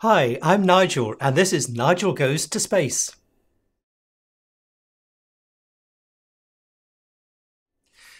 Hi, I'm Nigel, and this is Nigel Goes to Space.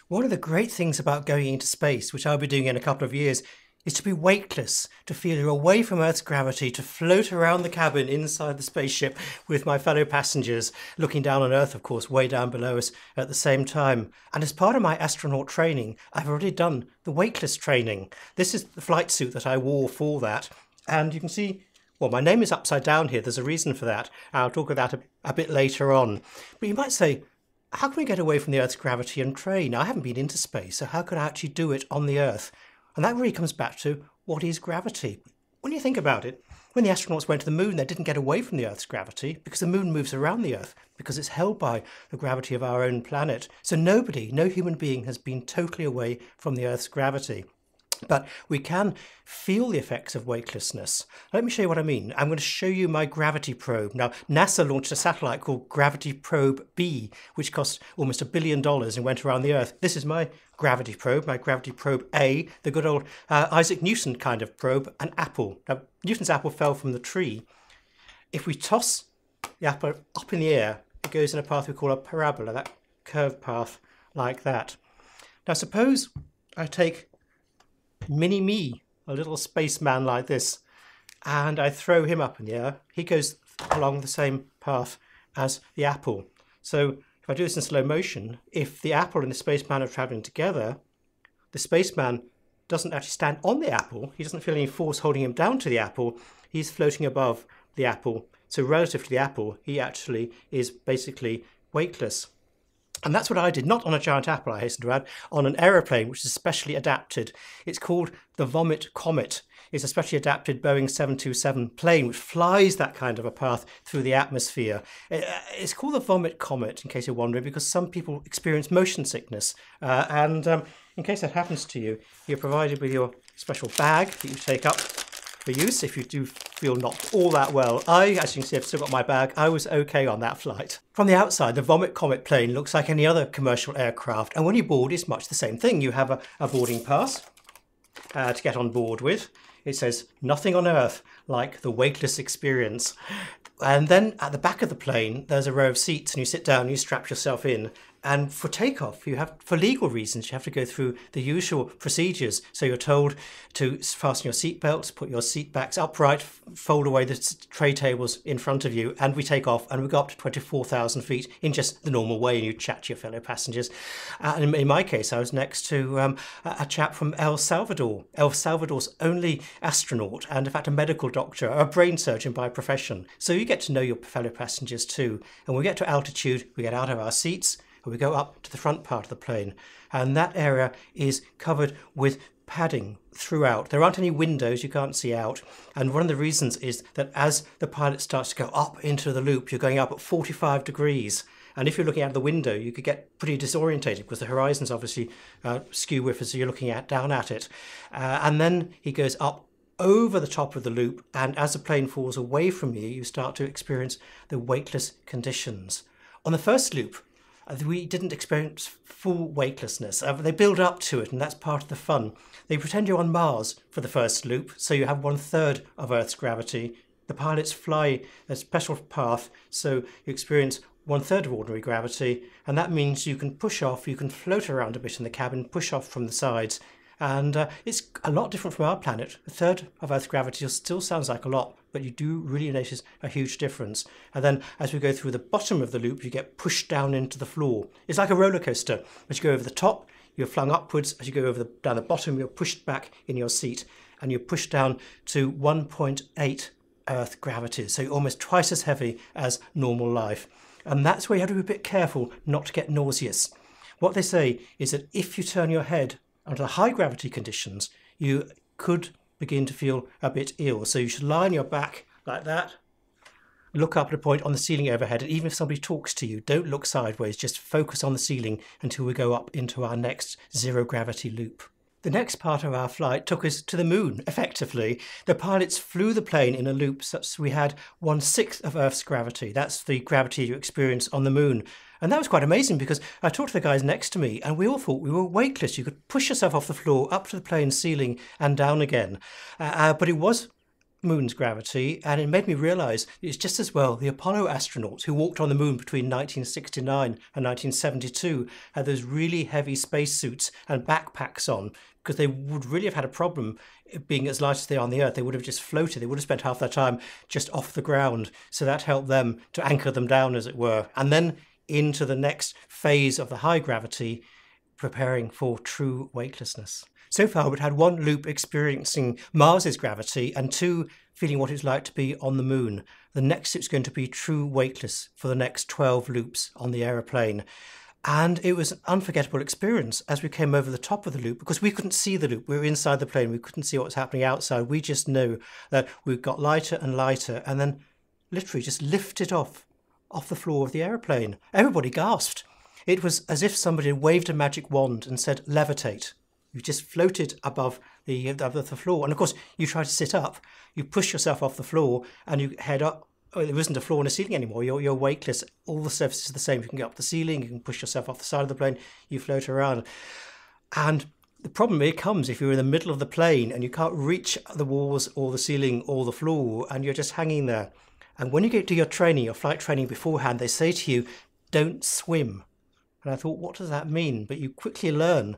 One of the great things about going into space, which I'll be doing in a couple of years, is to be weightless, to feel you're away from Earth's gravity, to float around the cabin inside the spaceship with my fellow passengers, looking down on Earth, of course, way down below us at the same time. And as part of my astronaut training, I've already done the weightless training. This is the flight suit that I wore for that. And you can see, well, my name is upside down here. There's a reason for that. I'll talk about that a bit later on. But you might say, how can we get away from the Earth's gravity and train? I haven't been into space, so how could I actually do it on the Earth? And that really comes back to, what is gravity? When you think about it, when the astronauts went to the moon, they didn't get away from the Earth's gravity because the moon moves around the Earth, because it's held by the gravity of our own planet. So nobody, no human being has been totally away from the Earth's gravity. But we can feel the effects of weightlessness. Let me show you what I mean. I'm going to show you my gravity probe. Now, NASA launched a satellite called Gravity Probe B, which cost almost $1 billion and went around the Earth. This is my gravity probe A, the good old Isaac Newton kind of probe, an apple. Now, Newton's apple fell from the tree. If we toss the apple up in the air, it goes in a path we call a parabola, that curved path like that. Now, suppose I take mini me, a little spaceman like this, and I throw him up in the air. He goes along the same path as the apple. So if I do this in slow motion, if the apple and the spaceman are traveling together, the spaceman doesn't actually stand on the apple. He doesn't feel any force holding him down to the apple. He's floating above the apple. So relative to the apple, he actually is basically weightless. And that's what I did, not on a giant apple, I hasten to add, on an aeroplane which is specially adapted. It's called the Vomit Comet. It's a specially adapted Boeing 727 plane which flies that kind of a path through the atmosphere. It's called the Vomit Comet, in case you're wondering, because some people experience motion sickness. In case that happens to you, you're provided with your special bag that you take up for use if you do feel not all that well. I, as you can see, I've still got my bag. I was okay on that flight. From the outside, the Vomit Comet plane looks like any other commercial aircraft, and when you board, it's much the same thing. You have a boarding pass to get on board with. It says, nothing on Earth like the weightless experience. And then at the back of the plane, there's a row of seats, and you sit down, you strap yourself in. And for takeoff, you have, for legal reasons, you have to go through the usual procedures. So you're told to fasten your seat belts, put your seat backs upright, fold away the tray tables in front of you, and we take off, and we go up to 24,000 feet in just the normal way, and you chat to your fellow passengers. And in my case, I was next to a chap from El Salvador, El Salvador's only astronaut, and in fact a medical doctor, a brain surgeon by profession. So you get to know your fellow passengers too. And when we get to altitude, we get out of our seats, we go up to the front part of the plane, and that area is covered with padding throughout. There aren't any windows, you can't see out, and one of the reasons is that as the pilot starts to go up into the loop, you're going up at 45 degrees, and if you're looking out the window, you could get pretty disorientated because the horizon's obviously skew with as you're looking at down at it. And then he goes up over the top of the loop, and as the plane falls away from you, you start to experience the weightless conditions. On the first loop, we didn't experience full weightlessness. They build up to it, and that's part of the fun. They pretend you're on Mars for the first loop, so you have 1/3 of Earth's gravity. The pilots fly a special path, so you experience 1/3 of ordinary gravity, and that means you can push off, you can float around a bit in the cabin, push off from the sides, and it's a lot different from our planet. 1/3 of Earth's gravity still sounds like a lot, but you do really notice a huge difference. And then as we go through the bottom of the loop, you get pushed down into the floor. It's like a roller coaster. As you go over the top, you're flung upwards. As you go over down the bottom, you're pushed back in your seat, and you're pushed down to 1.8 Earth gravity, so almost twice as heavy as normal life. And that's where you have to be a bit careful not to get nauseous. What they say is that if you turn your head under the high gravity conditions, you could begin to feel a bit ill. So you should lie on your back like that, look up at a point on the ceiling overhead, and even if somebody talks to you, don't look sideways, just focus on the ceiling until we go up into our next zero gravity loop. The next part of our flight took us to the moon, effectively. The pilots flew the plane in a loop such that we had 1/6 of Earth's gravity. That's the gravity you experience on the moon. And that was quite amazing because I talked to the guys next to me and we all thought we were weightless. You could push yourself off the floor, up to the plane's ceiling and down again. But it was moon's gravity, and it made me realize it's just as well the Apollo astronauts who walked on the moon between 1969 and 1972 had those really heavy spacesuits and backpacks on, because they would really have had a problem being as light as they are on the Earth. They would have just floated. They would have spent half their time just off the ground. So that helped them to anchor them down, as it were, and then into the next phase of the high gravity, preparing for true weightlessness. So far, we'd had one loop experiencing Mars's gravity and two feeling what it's like to be on the moon. The next loop's going to be true weightless for the next 12 loops on the aeroplane. And it was an unforgettable experience as we came over the top of the loop, because we couldn't see the loop. We were inside the plane. We couldn't see what was happening outside. We just knew that we got lighter and lighter and then literally just lifted off the floor of the aeroplane. Everybody gasped. It was as if somebody had waved a magic wand and said, levitate. You just floated above the floor. And of course, you try to sit up. You push yourself off the floor and you head up. Oh, there isn't a floor and a ceiling anymore. You're weightless. All the surfaces are the same. You can get up the ceiling. You can push yourself off the side of the plane. You float around. And the problem here comes if you're in the middle of the plane and you can't reach the walls or the ceiling or the floor, and you're just hanging there. And when you get to your training, your flight training beforehand, they say to you, don't swim. And I thought, what does that mean? But you quickly learn.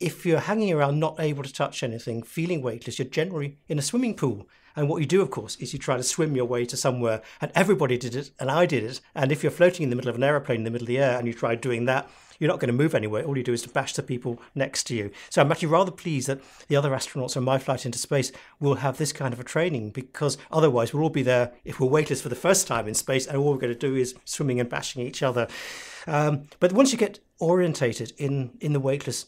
If you're hanging around, not able to touch anything, feeling weightless, you're generally in a swimming pool. And what you do, of course, is you try to swim your way to somewhere. And everybody did it, and I did it. And if you're floating in the middle of an aeroplane in the middle of the air and you try doing that, you're not going to move anywhere. All you do is to bash the people next to you. So I'm actually rather pleased that the other astronauts on my flight into space will have this kind of a training, because otherwise we'll all be there if we're weightless for the first time in space and all we're going to do is swimming and bashing each other. But once you get orientated in the weightless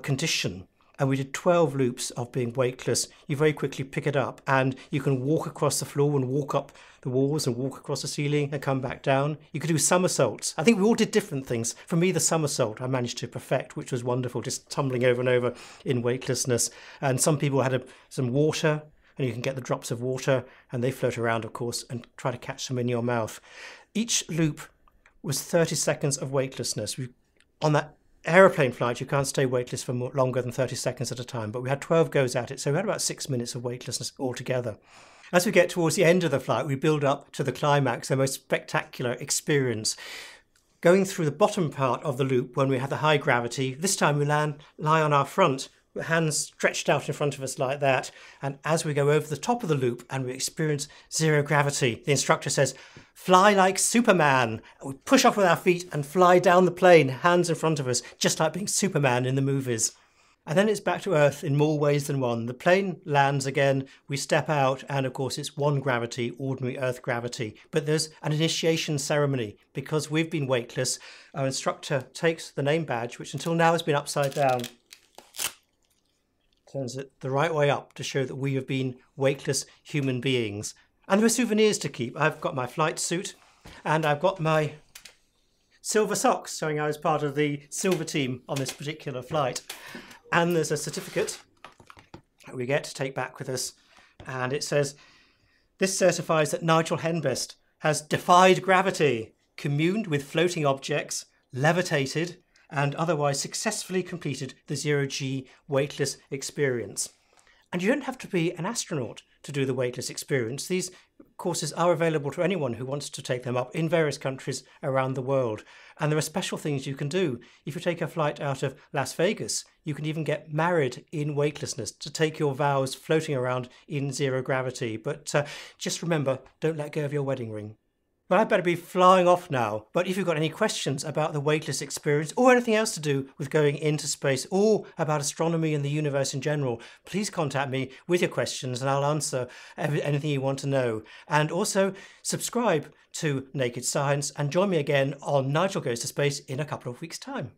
condition, and we did 12 loops of being weightless, you very quickly pick it up and you can walk across the floor and walk up the walls and walk across the ceiling and come back down. You could do somersaults. I think we all did different things. For me, the somersault I managed to perfect, which was wonderful, just tumbling over and over in weightlessness. And some people had some water, and you can get the drops of water and they float around, of course, and try to catch them in your mouth. Each loop was 30 seconds of weightlessness. On that aeroplane flight, you can't stay weightless for longer than 30 seconds at a time, but we had 12 goes at it, so we had about 6 minutes of weightlessness altogether. As we get towards the end of the flight, we build up to the climax, the most spectacular experience. Going through the bottom part of the loop, when we had the high gravity, this time we lie on our front, hands stretched out in front of us like that, and as we go over the top of the loop and we experience zero gravity, the instructor says, fly like Superman. We push off with our feet and fly down the plane, hands in front of us, just like being Superman in the movies. And then it's back to Earth in more ways than one. The plane lands again, we step out, and of course it's one gravity, ordinary Earth gravity. But there's an initiation ceremony. Because we've been weightless, our instructor takes the name badge, which until now has been upside down, turns it the right way up to show that we have been weightless human beings. And there are souvenirs to keep. I've got my flight suit and I've got my silver socks, showing I was part of the silver team on this particular flight. And there's a certificate that we get to take back with us. And it says, this certifies that Nigel Henbest has defied gravity, communed with floating objects, levitated, and otherwise successfully completed the Zero-G weightless experience. And you don't have to be an astronaut to do the weightless experience. These courses are available to anyone who wants to take them up in various countries around the world. And there are special things you can do. If you take a flight out of Las Vegas, you can even get married in weightlessness, to take your vows floating around in zero gravity. But just remember, don't let go of your wedding ring. Well, I'd better be flying off now, but if you've got any questions about the weightless experience or anything else to do with going into space or about astronomy and the universe in general, please contact me with your questions and I'll answer anything you want to know. And also subscribe to Naked Science and join me again on Nigel Goes to Space in a couple of weeks' time.